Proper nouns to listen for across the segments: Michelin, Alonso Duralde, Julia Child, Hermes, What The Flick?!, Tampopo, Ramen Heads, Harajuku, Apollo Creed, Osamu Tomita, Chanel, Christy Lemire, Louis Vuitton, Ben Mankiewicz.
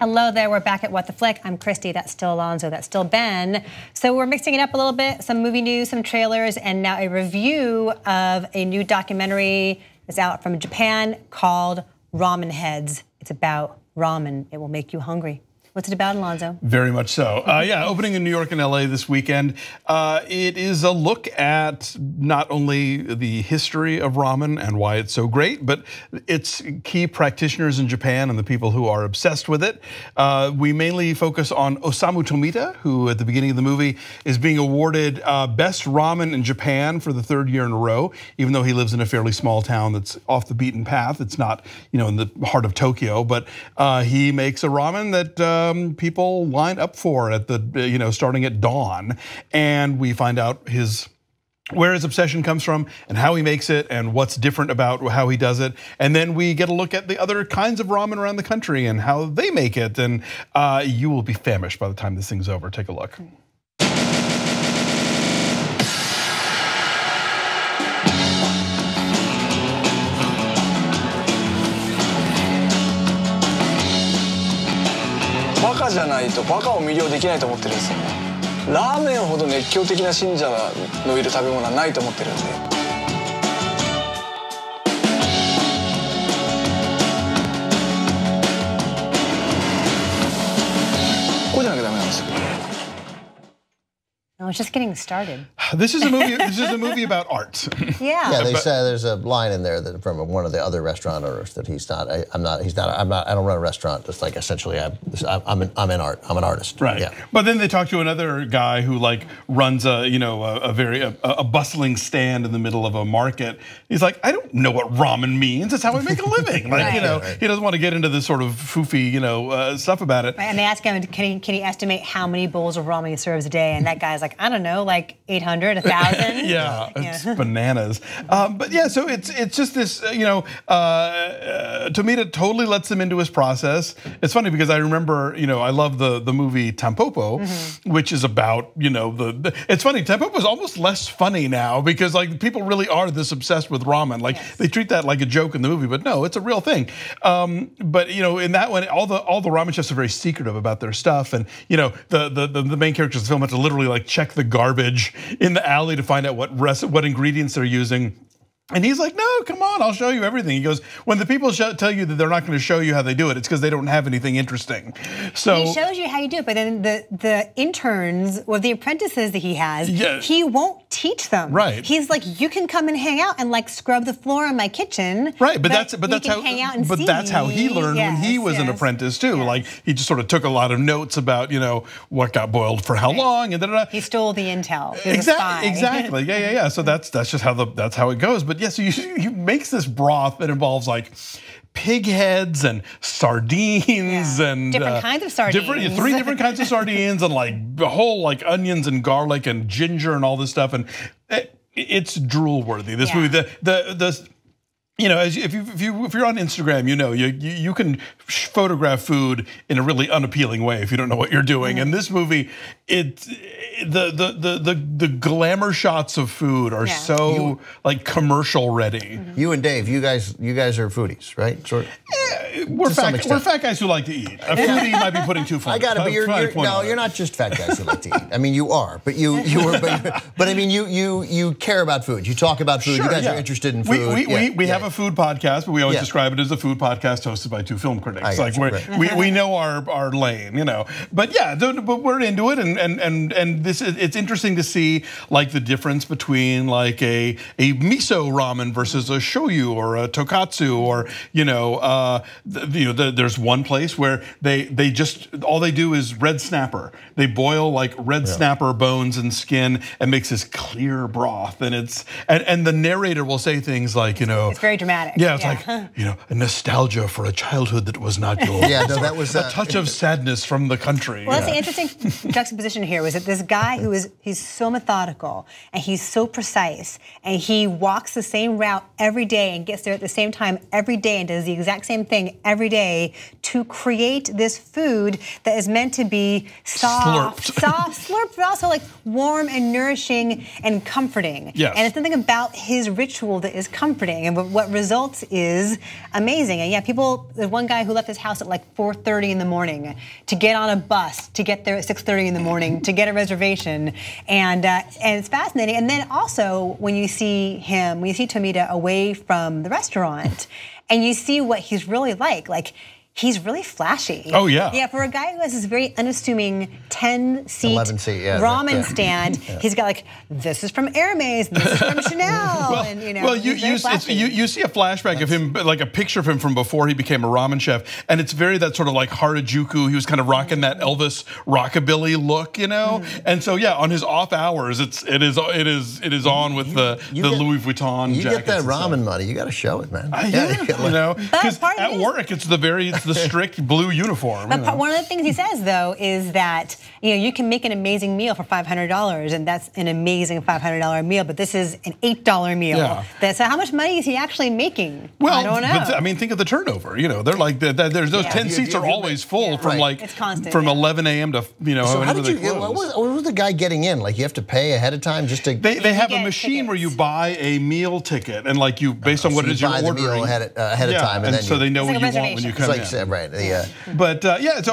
Hello there, we're back at What The Flick. I'm Christy, that's still Alonso, that's still Ben. So we're mixing it up a little bit, some movie news, some trailers, and now a review of a new documentary that's out from Japan called Ramen Heads. It's about ramen, it will make you hungry. What's it about, Alonso? Very much so. Yeah, opening in New York and LA this weekend. It is a look at not only the history of ramen and why it's so great, but its key practitioners in Japan and the people who are obsessed with it. We mainly focus on Osamu Tomita, who at the beginning of the movie is being awarded Best Ramen in Japan for the third year in a row, even though he lives in a fairly small town that's off the beaten path. It's not, you know, in the heart of Tokyo, but he makes a ramen that people line up for at the, you know, starting at dawn, and we find out where his obsession comes from and how he makes it and what's different about how he does it. And then we get a look at the other kinds of ramen around the country and how they make it, and you will be famished by the time this thing's over. Take a look. No, it's just getting started. This is a movie. This is a movie about art. Yeah. Yeah. They say there's a line in there that from one of the other restaurant owners that I don't run a restaurant. It's like essentially I'm an artist. Right. Yeah. But then they talk to another guy who like runs a very bustling stand in the middle of a market. He's like, I don't know what ramen means. It's how I make a living. Like, right. You know, he doesn't want to get into this sort of foofy, you know, stuff about it. Right. And they ask him, can he estimate how many bowls of ramen he serves a day? And that guy's like, I don't know, like 800, 1,000. Yeah, it's bananas. But yeah, so it's just this, you know, Tomita totally lets them into his process. It's funny because I remember, you know, I love the movie Tampopo, which is about, you know, it's funny, Tampopo's almost less funny now because like people really are this obsessed with ramen. Like they treat that like a joke in the movie, but no, it's a real thing. But you know, in that one, all the ramen chefs are very secretive about their stuff, and you know, the main characters of the film have to literally like check the garbage in the alley to find out what ingredients they're using. And he's like, no, come on, I'll show you everything. He goes, when the people tell you that they're not gonna show you how they do it, it's because they don't have anything interesting. So he shows you how you do it, but then the interns or the apprentices that he has, he won't teach them. Right. He's like, you can come and hang out and like scrub the floor in my kitchen. Right, but that's how he learned when he was an apprentice too. Yes. Like he just sort of took a lot of notes about, you know, what got boiled for how long and da-da-da. He stole the intel. Exactly. Yeah. So that's just how that's how it goes. But yeah, so he makes this broth that involves like pig heads and sardines and different kinds of sardines. Three different kinds of sardines and like a whole like onions and garlic and ginger and all this stuff, and it's drool worthy. This movie, you know, if you're on Instagram, you know you can photograph food in a really unappealing way if you don't know what you're doing. And this movie, the glamour shots of food are so like commercial ready. You and Dave, you guys are foodies, right? Sort of. We're fat guys who like to eat. A foodie might be putting too far. I gotta be. You're not just fat guys who like to eat. I mean, you are, but I mean, you care about food. You talk about food. Sure, you guys are interested in food. We have a food podcast, but we always describe it as a food podcast hosted by two film critics. We know our lane, you know. But yeah, but we're into it, and this is, it's interesting to see like the difference between like a miso ramen versus a shoyu or a tokatsu, or there's one place where they just, all they do is red snapper. They boil like red snapper bones and skin and makes this clear broth, and and the narrator will say things like, you know, it's very dramatic. Yeah, it's like, you know, a nostalgia for a childhood that was not yours. Yeah, no, that was a touch of sadness from the country. Well, that's the interesting juxtaposition here was that this guy who he's so methodical and he's so precise and he walks the same route every day and gets there at the same time every day and does the exact same thing every day to create this food that is meant to be soft, slurped, but also like warm and nourishing and comforting. Yes. And it's something about his ritual that is comforting, and what results is amazing. And yeah, people, there's one guy who left his house at like 4:30 in the morning to get on a bus, to get there at 6:30 in the morning, to get a reservation. And it's fascinating. And then also when you see him, when you see Tomita away from the restaurant and you see what he's really like he's really flashy. Oh yeah. Yeah, for a guy who has this very unassuming 11-seat ramen stand, he's got like, this is from Hermes, this is from Chanel, and you know. Well, you see a flashback of him, like a picture of him from before he became a ramen chef, and it's very that sort of like Harajuku. He was kind of rocking that Elvis rockabilly look, you know. And so yeah, on his off hours, it is on with the Louis Vuitton. You get that ramen money, you got to show it, man. Yeah, you know, because at work it's the strict blue uniform. But one of the things he says though is that you can make an amazing meal for $500, and that's an amazing $500 meal. But this is an $8 meal. Yeah. So how much money is he actually making? Well, I don't know. But I mean, think of the turnover. You know, they're like there's those 10 seats are always full from like constant, from 11 a.m. to So how did you? What was the guy getting in? Like you have to pay ahead of time just to. They have a machine where you buy a meal ticket and like you based on what it is you're ordering. You buy the meal ahead of time, and then so they know what you want when you come in. Right. Yeah. But yeah, so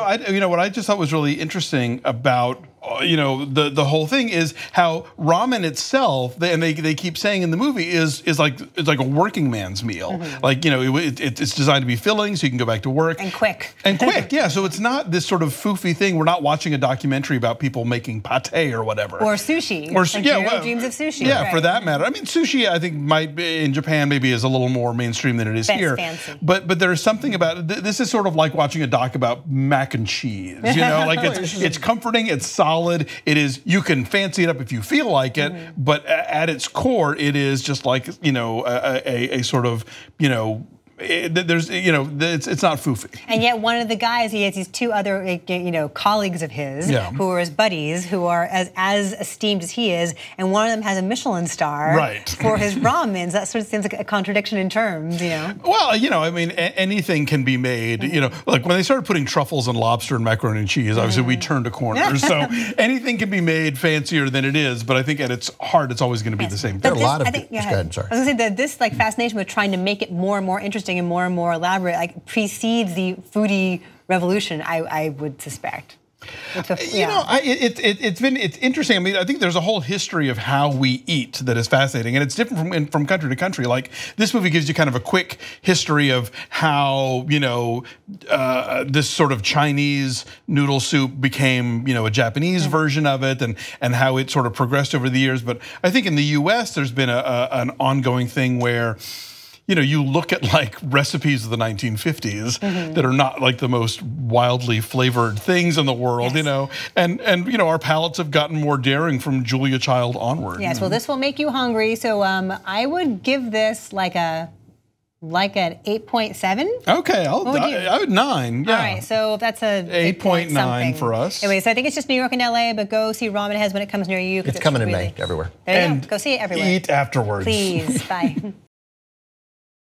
what I just thought was really interesting about the whole thing is how ramen itself, and they keep saying in the movie, is like a working man's meal. Like it's designed to be filling, so you can go back to work and quick. And quick, yeah. So it's not this sort of foofy thing. We're not watching a documentary about people making pate or whatever, or sushi, or like dreams of sushi. Yeah, for that matter. I mean, sushi I think might be, in Japan maybe is a little more mainstream than it is here. Fancy. But there's something about this is sort of like watching a doc about mac and cheese. You know, like it's comforting, it's solid. It is, you can fancy it up if you feel like it, but at its core, it is just like, a sort of, it's not foofy. And yet one of the guys, he has these two other colleagues of his who are his buddies, who are as esteemed as he is, and one of them has a Michelin star for his ramens. That sort of seems like a contradiction in terms, Well, I mean, anything can be made, Like when they started putting truffles and lobster and macaroni and cheese, obviously we turned a corner. So anything can be made fancier than it is, but I think at its heart, it's always going to be the same thing. There are a lot of sorry. I was going to say that this like fascination with trying to make it more and more interesting and more elaborate, like precedes the foodie revolution, I would suspect. It's interesting. I mean, I think there's a whole history of how we eat that is fascinating, and it's different from country to country. Like this movie gives you kind of a quick history of how this sort of Chinese noodle soup became a Japanese version of it, and how it sort of progressed over the years. But I think in the U.S. there's been an ongoing thing where you look at like recipes of the 1950s that are not like the most wildly flavored things in the world, and our palates have gotten more daring from Julia Child onward. Yes, well, this will make you hungry, so I would give this like a. Like an 8.7? Okay, I would 9, yeah. All right, so that's a 8.9 for us. Anyway, so I think it's just New York and LA, but go see Ramen Heads when it comes near you. It's coming in May, everywhere. There you go, go see it everywhere. Eat afterwards. Please, bye.